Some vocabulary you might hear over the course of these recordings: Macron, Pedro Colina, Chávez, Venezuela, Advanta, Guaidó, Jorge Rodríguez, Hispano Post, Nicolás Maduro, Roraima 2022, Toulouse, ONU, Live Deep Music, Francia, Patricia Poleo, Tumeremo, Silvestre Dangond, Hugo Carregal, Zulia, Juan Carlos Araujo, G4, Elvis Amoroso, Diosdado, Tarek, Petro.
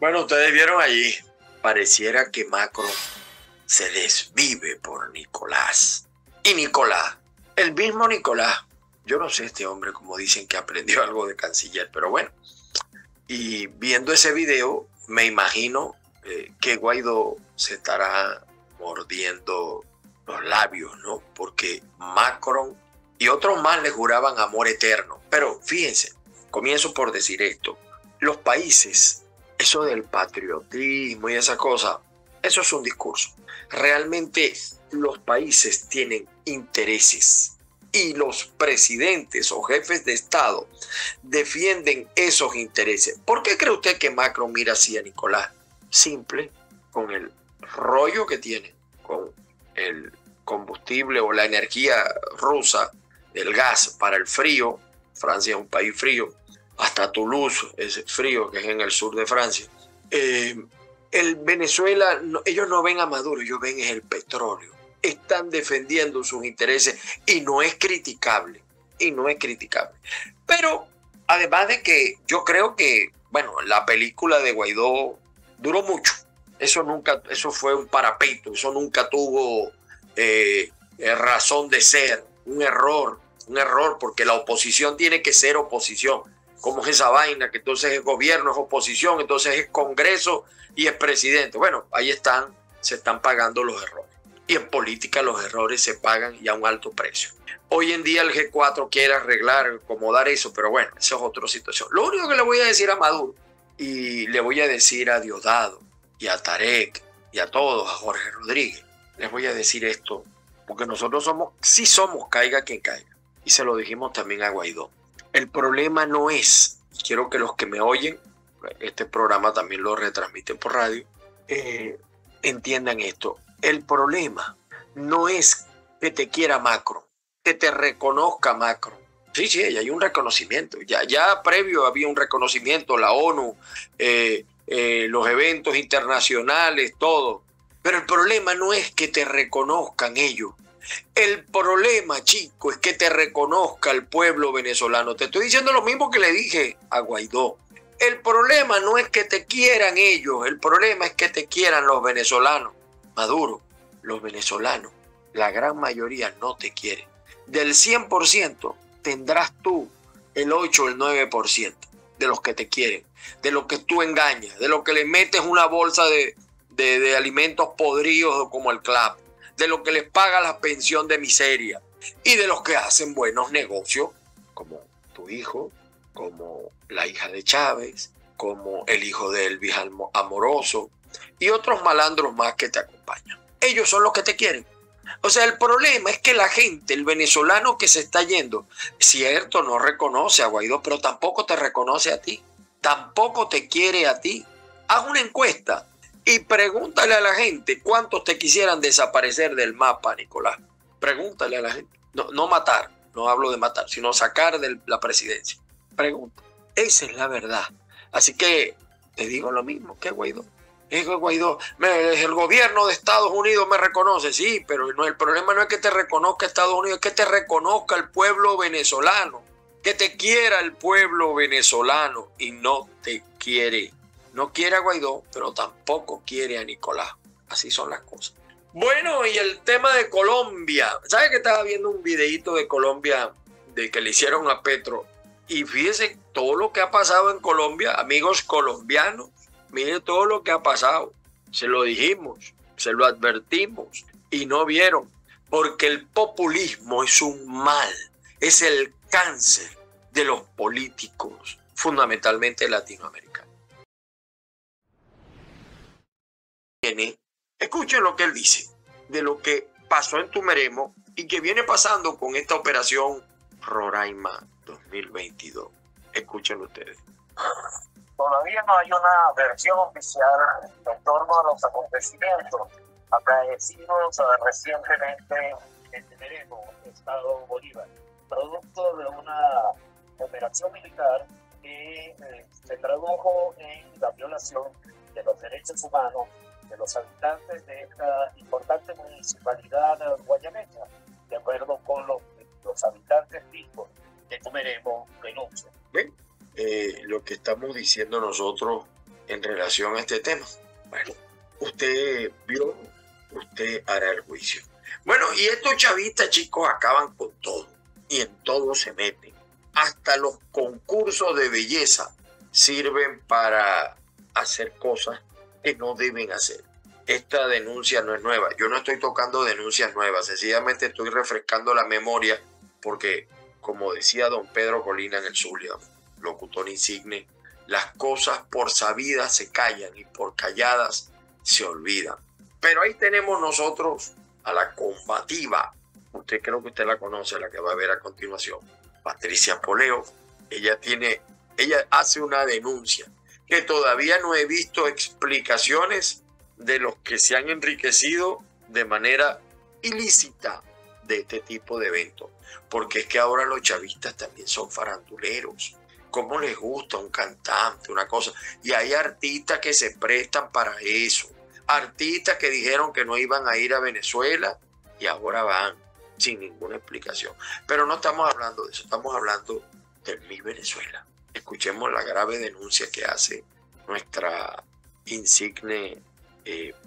Bueno, ustedes vieron allí, pareciera que Macron se desvive por Nicolás. Y Nicolás, el mismo Nicolás, yo no sé este hombre, como dicen que aprendió algo de canciller, pero bueno. Y viendo ese video, me imagino que Guaidó se estará mordiendo los labios, ¿no? Porque Macron y otros más le juraban amor eterno. Pero fíjense, comienzo por decir esto. Los países, eso del patriotismo y esa cosa, eso es un discurso. Realmente los países tienen intereses y los presidentes o jefes de Estado defienden esos intereses. ¿Por qué cree usted que Macron mira así a Nicolás? Simple, con el rollo que tiene, con el combustible o la energía rusa, el gas para el frío. Francia es un país frío, hasta Toulouse es frío, que es en el sur de Francia. El Venezuela, no, ellos no ven a Maduro, ellos ven es el petróleo. Están defendiendo sus intereses y no es criticable, y no es criticable. Pero además de que yo creo que, bueno, la película de Guaidó duró mucho. Eso nunca, eso fue un parapeto, eso nunca tuvo razón de ser, un error, porque la oposición tiene que ser oposición. ¿Cómo es esa vaina? Que entonces es gobierno, es oposición, entonces es Congreso y es presidente. Bueno, ahí están, se están pagando los errores. Y en política los errores se pagan y a un alto precio. Hoy en día el G4 quiere arreglar, acomodar eso, pero bueno, esa es otra situación. Lo único que le voy a decir a Maduro y le voy a decir a Diosdado y a Tarek y a todos, a Jorge Rodríguez, les voy a decir esto, porque nosotros somos, sí somos, caiga quien caiga. Y se lo dijimos también a Guaidó. El problema no es, quiero que los que me oyen, este programa también lo retransmiten por radio, entiendan esto. El problema no es que te quiera Macron, que te reconozca Macron. Sí, sí, hay un reconocimiento. Ya previo había un reconocimiento, la ONU, los eventos internacionales, todo. Pero el problema no es que te reconozcan ellos. El problema, chico, es que te reconozca el pueblo venezolano. Te estoy diciendo lo mismo que le dije a Guaidó. El problema no es que te quieran ellos, el problema es que te quieran los venezolanos. Maduro, los venezolanos, la gran mayoría no te quiere. Del 100% tendrás tú el 8 o el 9% de los que te quieren, de los que tú engañas, de los que le metes una bolsa de alimentos podridos como el clap, de los que les paga la pensión de miseria y de los que hacen buenos negocios, como tu hijo, como la hija de Chávez, como el hijo de Elvis Amoroso y otros malandros más que te acompañan. Ellos son los que te quieren. O sea, el problema es que la gente, el venezolano que se está yendo, cierto, no reconoce a Guaidó, pero tampoco te reconoce a ti, tampoco te quiere a ti. Haz una encuesta y pregúntale a la gente cuántos te quisieran desaparecer del mapa, Nicolás. Pregúntale a la gente. No matar, no hablo de matar, sino sacar de la presidencia. Pregunta. Esa es la verdad. Así que te digo lo mismo que Guaidó. Es que Guaidó, el gobierno de Estados Unidos me reconoce, sí, pero no, el problema no es que te reconozca Estados Unidos, es que te reconozca el pueblo venezolano, que te quiera el pueblo venezolano y no te quiere. No quiere a Guaidó, pero tampoco quiere a Nicolás. Así son las cosas. Bueno, y el tema de Colombia. ¿Sabes que estaba viendo un videíto de Colombia de que le hicieron a Petro? Y fíjense todo lo que ha pasado en Colombia, amigos colombianos. Miren todo lo que ha pasado. Se lo dijimos, se lo advertimos y no vieron. Porque el populismo es un mal, es el cáncer de los políticos, fundamentalmente latinoamericanos. Escuchen lo que él dice de lo que pasó en Tumeremo y que viene pasando con esta operación Roraima 2022. Escuchen ustedes. Todavía no hay una versión oficial en torno a los acontecimientos acaecidos recientemente en Tumeremo, Estado Bolívar, producto de una operación militar que se tradujo en la violación de los derechos humanos de los habitantes de esta importante municipalidad guayamecha, de acuerdo con los habitantes mismos de Tumeremo, Penucho. Lo que estamos diciendo nosotros en relación a este tema. Bueno, usted vio, usted hará el juicio. Bueno, y estos chavistas, chicos, acaban con todo y en todo se meten. Hasta los concursos de belleza sirven para hacer cosas que no deben hacer. Esta denuncia no es nueva. Yo no estoy tocando denuncias nuevas, sencillamente estoy refrescando la memoria porque, como decía don Pedro Colina en el Zulia, locutor insigne, las cosas por sabidas se callan y por calladas se olvidan. Pero ahí tenemos nosotros a la combativa. Usted creo que usted la conoce, la que va a ver a continuación. Patricia Poleo, ella hace una denuncia que todavía no he visto explicaciones de los que se han enriquecido de manera ilícita de este tipo de eventos. Porque es que ahora los chavistas también son faranduleros. ¿Cómo les gusta un cantante, una cosa? Y hay artistas que se prestan para eso. Artistas que dijeron que no iban a ir a Venezuela y ahora van sin ninguna explicación. Pero no estamos hablando de eso, estamos hablando de mi Venezuela. Escuchemos la grave denuncia que hace nuestra insigne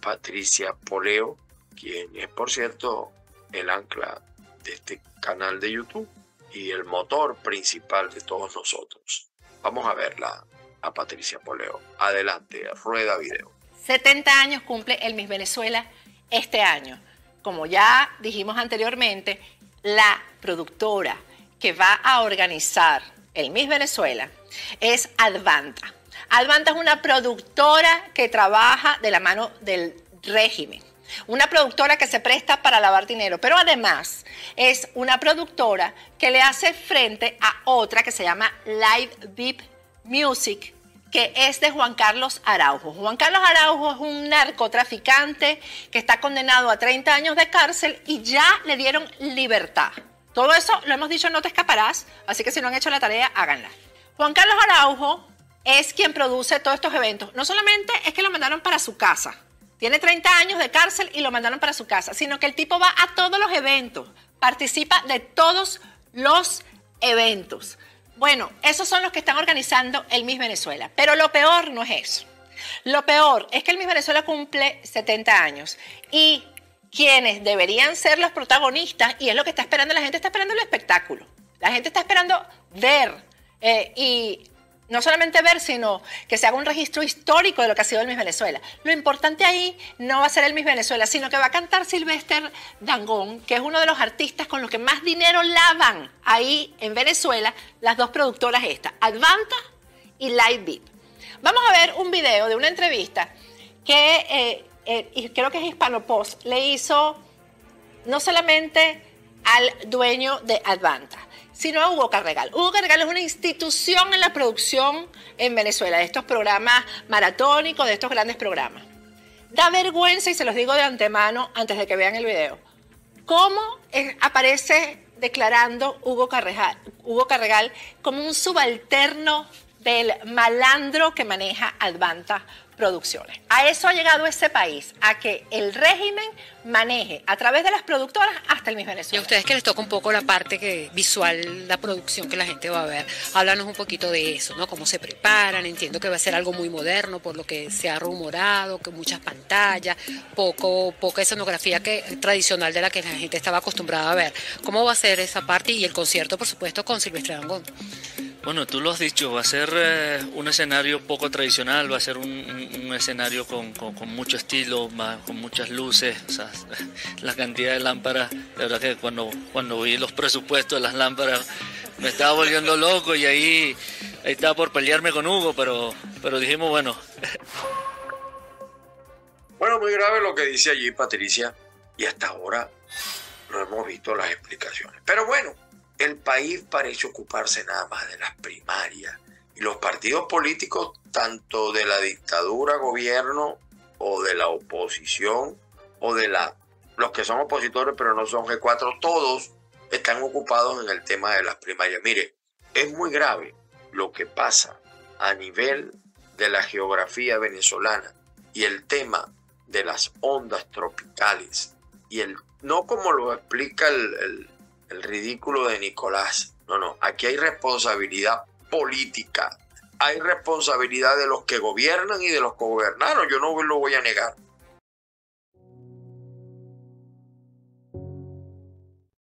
Patricia Poleo, quien es, por cierto, el ancla de este canal de YouTube y el motor principal de todos nosotros. Vamos a verla a Patricia Poleo. Adelante, rueda video. 70 años cumple el Miss Venezuela este año. Como ya dijimos anteriormente, la productora que va a organizar el Miss Venezuela es Advanta. Advanta es una productora que trabaja de la mano del régimen. Una productora que se presta para lavar dinero, pero además es una productora que le hace frente a otra que se llama Live Deep Music, que es de Juan Carlos Araujo. Juan Carlos Araujo es un narcotraficante que está condenado a 30 años de cárcel y ya le dieron libertad. Todo eso lo hemos dicho, no te escaparás, así que si no han hecho la tarea, háganla. Juan Carlos Araujo es quien produce todos estos eventos. No solamente es que lo mandaron para su casa, tiene 30 años de cárcel y lo mandaron para su casa, sino que el tipo va a todos los eventos, participa de todos los eventos. Bueno, esos son los que están organizando el Miss Venezuela, pero lo peor no es eso. Lo peor es que el Miss Venezuela cumple 70 años y quienes deberían ser los protagonistas, y es lo que está esperando la gente, está esperando el espectáculo. La gente está esperando ver y no solamente ver, sino que se haga un registro histórico de lo que ha sido el Miss Venezuela. Lo importante ahí no va a ser el Miss Venezuela, sino que va a cantar Silvestre Dangond, que es uno de los artistas con los que más dinero lavan ahí en Venezuela, las dos productoras estas, Advanta y Live Beat. Vamos a ver un video de una entrevista que creo que es Hispano Post, le hizo no solamente al dueño de Advanta, sino a Hugo Carregal. Hugo Carregal es una institución en la producción en Venezuela, de estos programas maratónicos, de estos grandes programas. Da vergüenza, y se los digo de antemano, antes de que vean el video, cómo aparece declarando Hugo Carregal como un subalterno del malandro que maneja Advanta Producciones. A eso ha llegado ese país, a que el régimen maneje a través de las productoras hasta el Miss Venezuela. Y a ustedes que les toca un poco la parte visual, la producción que la gente va a ver, háblanos un poquito de eso, ¿no? Cómo se preparan. Entiendo que va a ser algo muy moderno por lo que se ha rumorado, que muchas pantallas, poca escenografía tradicional de la que la gente estaba acostumbrada a ver. ¿Cómo va a ser esa parte y el concierto, por supuesto, con Silvestre Dangond? Bueno, tú lo has dicho, va a ser un escenario poco tradicional, va a ser un escenario con mucho estilo, con muchas luces, o sea, la cantidad de lámparas, la verdad que cuando vi los presupuestos de las lámparas me estaba volviendo loco y ahí estaba por pelearme con Hugo, pero dijimos, bueno. Bueno, muy grave lo que dice allí Patricia y hasta ahora no hemos visto las explicaciones, pero bueno. El país parece ocuparse nada más de las primarias y los partidos políticos, tanto de la dictadura, gobierno o de la oposición o de los que son opositores pero no son G4, todos están ocupados en el tema de las primarias. Mire, es muy grave lo que pasa a nivel de la geografía venezolana y el tema de las ondas tropicales y no como lo explica el ridículo de Nicolás. No, aquí hay responsabilidad política hay responsabilidad de los que gobiernan y de los que gobernaron. Yo no lo voy a negar.